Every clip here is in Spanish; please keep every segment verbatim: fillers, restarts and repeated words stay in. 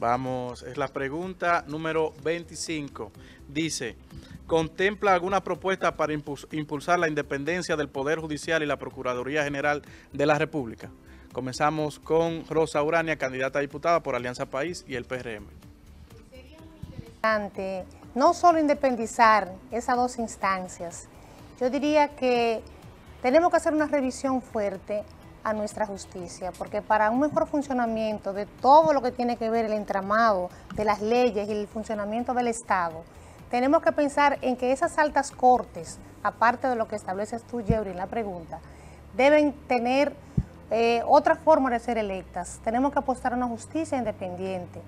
Vamos, es la pregunta número veinticinco. Dice, ¿contempla alguna propuesta para impulsar la independencia del Poder Judicial y la Procuraduría General de la República? Comenzamos con Rosa Urania, candidata a diputada por Alianza País y el P R M. Sería muy interesante no solo independizar esas dos instancias. Yo diría que tenemos que hacer una revisión fuerte a nuestra justicia, porque para un mejor funcionamiento de todo lo que tiene que ver el entramado de las leyes y el funcionamiento del Estado, tenemos que pensar en que esas altas cortes, aparte de lo que estableces tú, Jebri, en la pregunta, deben tener eh, otra forma de ser electas. Tenemos que apostar a una justicia independiente.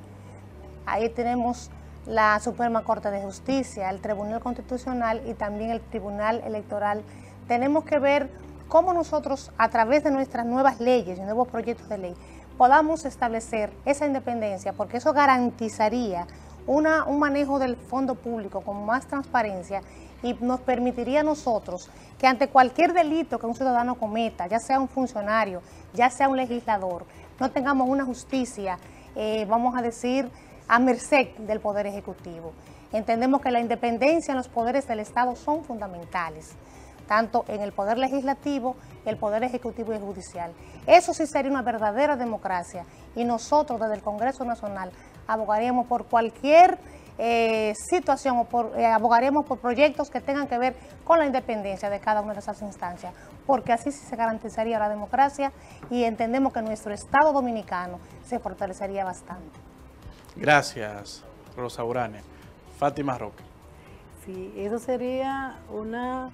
Ahí tenemos la Suprema Corte de Justicia, el Tribunal Constitucional y también el Tribunal Electoral. Tenemos que ver cómo nosotros, a través de nuestras nuevas leyes, nuevos proyectos de ley, podamos establecer esa independencia, porque eso garantizaría una, un manejo del fondo público con más transparencia y nos permitiría a nosotros que ante cualquier delito que un ciudadano cometa, ya sea un funcionario, ya sea un legislador, no tengamos una justicia, eh, vamos a decir, a merced del Poder Ejecutivo. Entendemos que la independencia en los poderes del Estado son fundamentales, tanto en el Poder Legislativo, el Poder Ejecutivo y el Judicial. Eso sí sería una verdadera democracia y nosotros desde el Congreso Nacional abogaríamos por cualquier eh, situación o por, eh, abogaríamos por proyectos que tengan que ver con la independencia de cada una de esas instancias, porque así sí se garantizaría la democracia y entendemos que nuestro Estado dominicano se fortalecería bastante. Gracias, Rosa Urania. Fátima Roque. Sí, eso sería una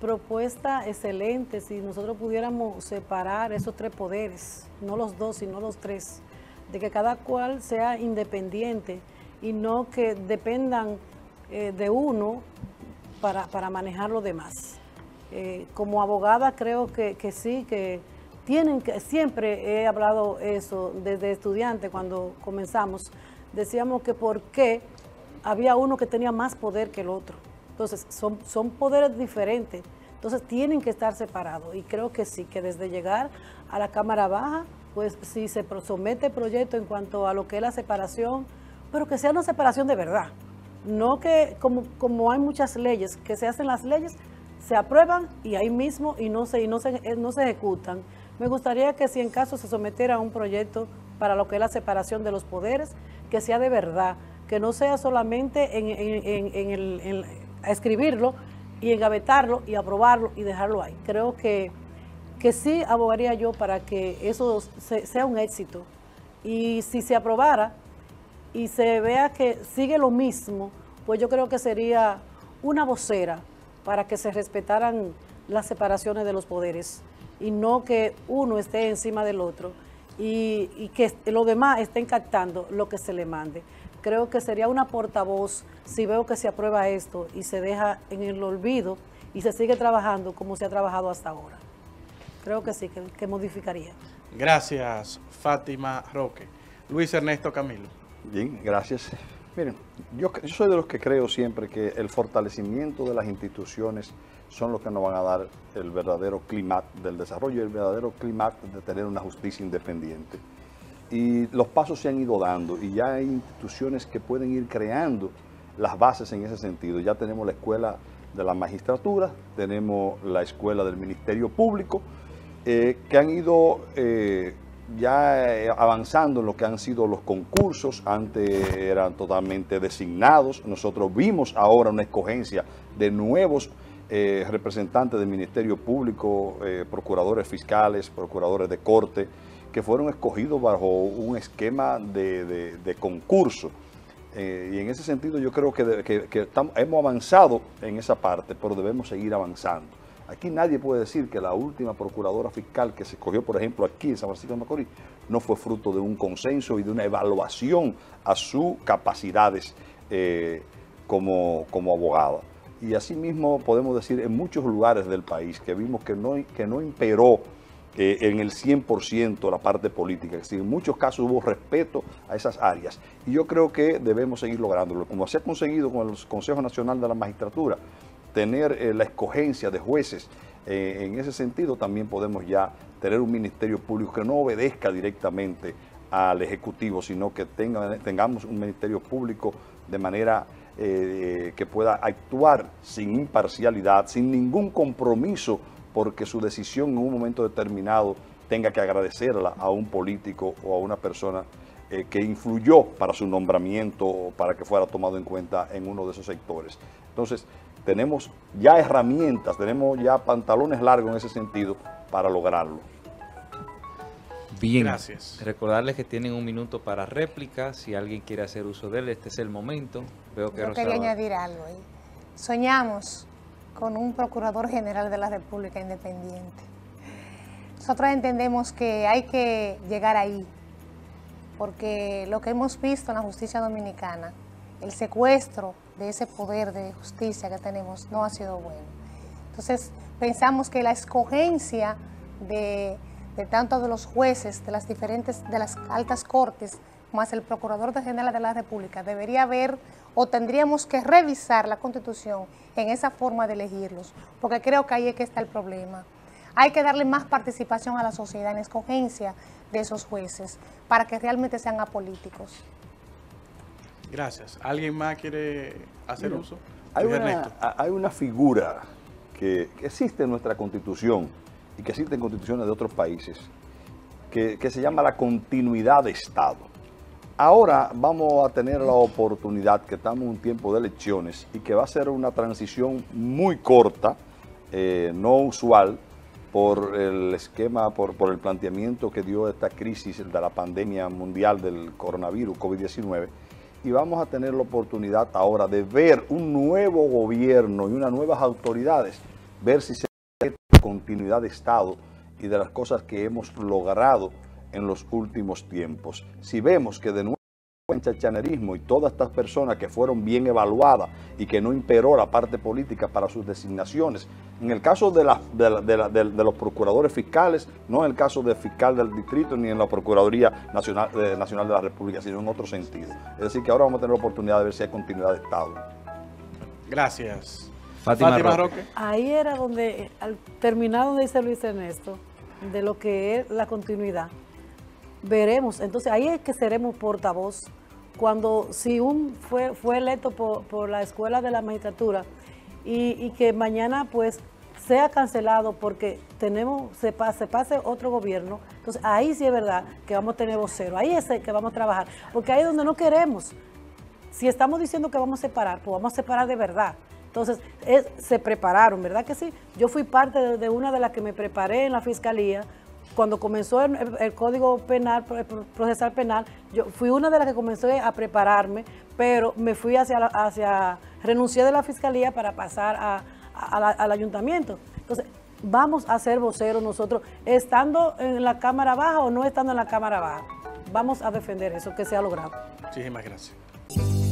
propuesta excelente si nosotros pudiéramos separar esos tres poderes, no los dos, sino los tres, de que cada cual sea independiente y no que dependan eh, de uno para, para manejar lo demás. Eh, como abogada creo que, que sí, que tienen que, siempre he hablado eso desde estudiante cuando comenzamos, decíamos que por qué había uno que tenía más poder que el otro. Entonces, son, son poderes diferentes, entonces tienen que estar separados y creo que sí, que desde llegar a la Cámara Baja, pues sí se somete proyecto en cuanto a lo que es la separación, pero que sea una separación de verdad, no que como, como hay muchas leyes, que se hacen las leyes, se aprueban y ahí mismo y no se, y no se, no se ejecutan. Me gustaría que si en caso se sometiera a un proyecto para lo que es la separación de los poderes, que sea de verdad, que no sea solamente en, en, en, en el... En, a escribirlo y engavetarlo y aprobarlo y dejarlo ahí. Creo que, que sí abogaría yo para que eso se, sea un éxito y si se aprobara y se vea que sigue lo mismo, pues yo creo que sería una vocera para que se respetaran las separaciones de los poderes y no que uno esté encima del otro y, y que los demás estén captando lo que se le mande. Creo que sería una portavoz si veo que se aprueba esto y se deja en el olvido y se sigue trabajando como se ha trabajado hasta ahora. Creo que sí, que, que modificaría. Gracias, Fátima Roque. Luis Ernesto Camilo. Bien, gracias. Miren, yo, yo soy de los que creo siempre que el fortalecimiento de las instituciones son los que nos van a dar el verdadero clima del desarrollo, el verdadero clima de tener una justicia independiente. Y los pasos se han ido dando y ya hay instituciones que pueden ir creando las bases en ese sentido. Ya tenemos la Escuela de la Magistratura, tenemos la Escuela del Ministerio Público, eh, que han ido eh, ya avanzando en lo que han sido los concursos. Antes eran totalmente designados. Nosotros vimos ahora una escogencia de nuevos eh, representantes del Ministerio Público, eh, procuradores fiscales, procuradores de corte, que fueron escogidos bajo un esquema de, de, de concurso. Eh, y en ese sentido yo creo que, que, que estamos, hemos avanzado en esa parte, pero debemos seguir avanzando. Aquí nadie puede decir que la última procuradora fiscal que se escogió, por ejemplo, aquí en San Francisco de Macorís, no fue fruto de un consenso y de una evaluación a sus capacidades eh, como, como abogada. Y asimismo podemos decir en muchos lugares del país que vimos que no, que no imperó Eh, en el cien por ciento la parte política, es decir, en muchos casos hubo respeto a esas áreas y yo creo que debemos seguir lográndolo, como se ha conseguido con el Consejo Nacional de la Magistratura, tener eh, la escogencia de jueces, eh, en ese sentido también podemos ya tener un Ministerio Público que no obedezca directamente al Ejecutivo, sino que tenga, tengamos un Ministerio Público de manera eh, que pueda actuar sin imparcialidad, sin ningún compromiso, porque su decisión en un momento determinado tenga que agradecerla a un político o a una persona eh, que influyó para su nombramiento o para que fuera tomado en cuenta en uno de esos sectores. Entonces, tenemos ya herramientas, tenemos ya pantalones largos en ese sentido para lograrlo. Bien, gracias. Recordarles que tienen un minuto para réplica, si alguien quiere hacer uso de él, este es el momento. Veo que Yo quería va... añadir algo ahí. Soñamos con un Procurador General de la República independiente. Nosotros entendemos que hay que llegar ahí, porque lo que hemos visto en la justicia dominicana, el secuestro de ese poder de justicia que tenemos, no ha sido bueno. Entonces, pensamos que la escogencia de... de tanto de los jueces, de las diferentes, de las altas cortes, más el Procurador General de la República, debería haber o tendríamos que revisar la Constitución en esa forma de elegirlos, porque creo que ahí es que está el problema. Hay que darle más participación a la sociedad en la escogencia de esos jueces, para que realmente sean apolíticos. Gracias. ¿Alguien más quiere hacer Mira, uso? Hay una, hay una figura que existe en nuestra Constitución, y que existen constituciones de otros países, que, que se llama la continuidad de Estado. Ahora vamos a tener la oportunidad, que estamos en un tiempo de elecciones, y que va a ser una transición muy corta, eh, no usual, por el esquema, por, por el planteamiento que dio esta crisis de la pandemia mundial del coronavirus, COVID diecinueve, y vamos a tener la oportunidad ahora de ver un nuevo gobierno y unas nuevas autoridades, ver si se continuidad de Estado y de las cosas que hemos logrado en los últimos tiempos. Si vemos que de nuevo el chachanerismo y todas estas personas que fueron bien evaluadas y que no imperó la parte política para sus designaciones, en el caso de, la, de, la, de, la, de, de los procuradores fiscales, no en el caso del fiscal del distrito ni en la Procuraduría Nacional, eh, Nacional de la República, sino en otro sentido. Es decir, que ahora vamos a tener la oportunidad de ver si hay continuidad de Estado. Gracias. Fátima, Fátima Roque. Roque. Ahí era donde, al terminar donde dice Luis Ernesto, de lo que es la continuidad. Veremos, entonces ahí es que seremos portavoz. Cuando, si un fue, fue electo por, por la Escuela de la Magistratura y, y que mañana pues sea cancelado porque tenemos, se pase, pase otro gobierno, entonces ahí sí es verdad que vamos a tener vocero. Ahí es el que vamos a trabajar, porque ahí es donde no queremos. Si estamos diciendo que vamos a separar, pues vamos a separar de verdad. Entonces, es, se prepararon, ¿verdad que sí? Yo fui parte de, de una de las que me preparé en la Fiscalía. Cuando comenzó el, el, el Código Penal, el Procesal Penal, yo fui una de las que comenzó a prepararme, pero me fui hacia, hacia renuncié de la Fiscalía para pasar a, a, a la, al Ayuntamiento. Entonces, vamos a ser voceros nosotros, estando en la Cámara Baja o no estando en la Cámara Baja. Vamos a defender eso que se ha logrado. Muchísimas gracias.